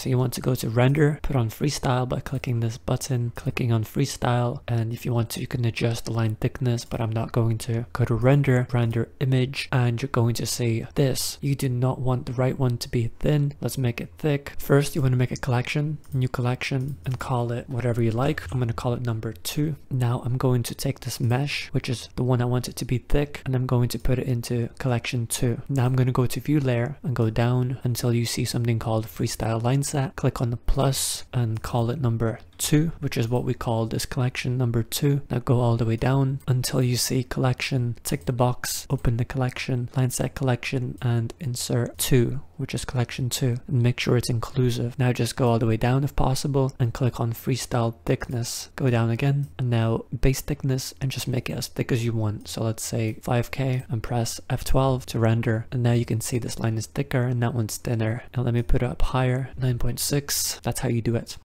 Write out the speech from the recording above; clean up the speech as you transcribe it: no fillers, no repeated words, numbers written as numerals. So you want to go to render, put on freestyle by clicking this button, clicking on freestyle, and if you want to, you can adjust the line thickness, but I'm not going to. Go to render, render image, and you're going to see this. You do not want the right one to be thin. Let's make it thick. First, you want to make a collection, new collection, and call it whatever you like. I'm going to call it number 2. Now I'm going to take this mesh, which is the one I want it to be thick, and I'm going to put it into collection 2. Now I'm going to go to view layer and go down until you see something called freestyle line set. Click on the plus and call it number 2, which is what we call this collection, number 2. Now go all the way down until you see collection, tick the box, open the collection, line set collection, and insert 2, which is collection 2, and make sure it's inclusive. Now just go all the way down if possible and click on freestyle thickness. Go down again and now base thickness, and just make it as thick as you want. So let's say 5K and press F12 to render, and now you can see this line is thicker and that one's thinner. Now let me put it up higher, 9.6. That's how you do it.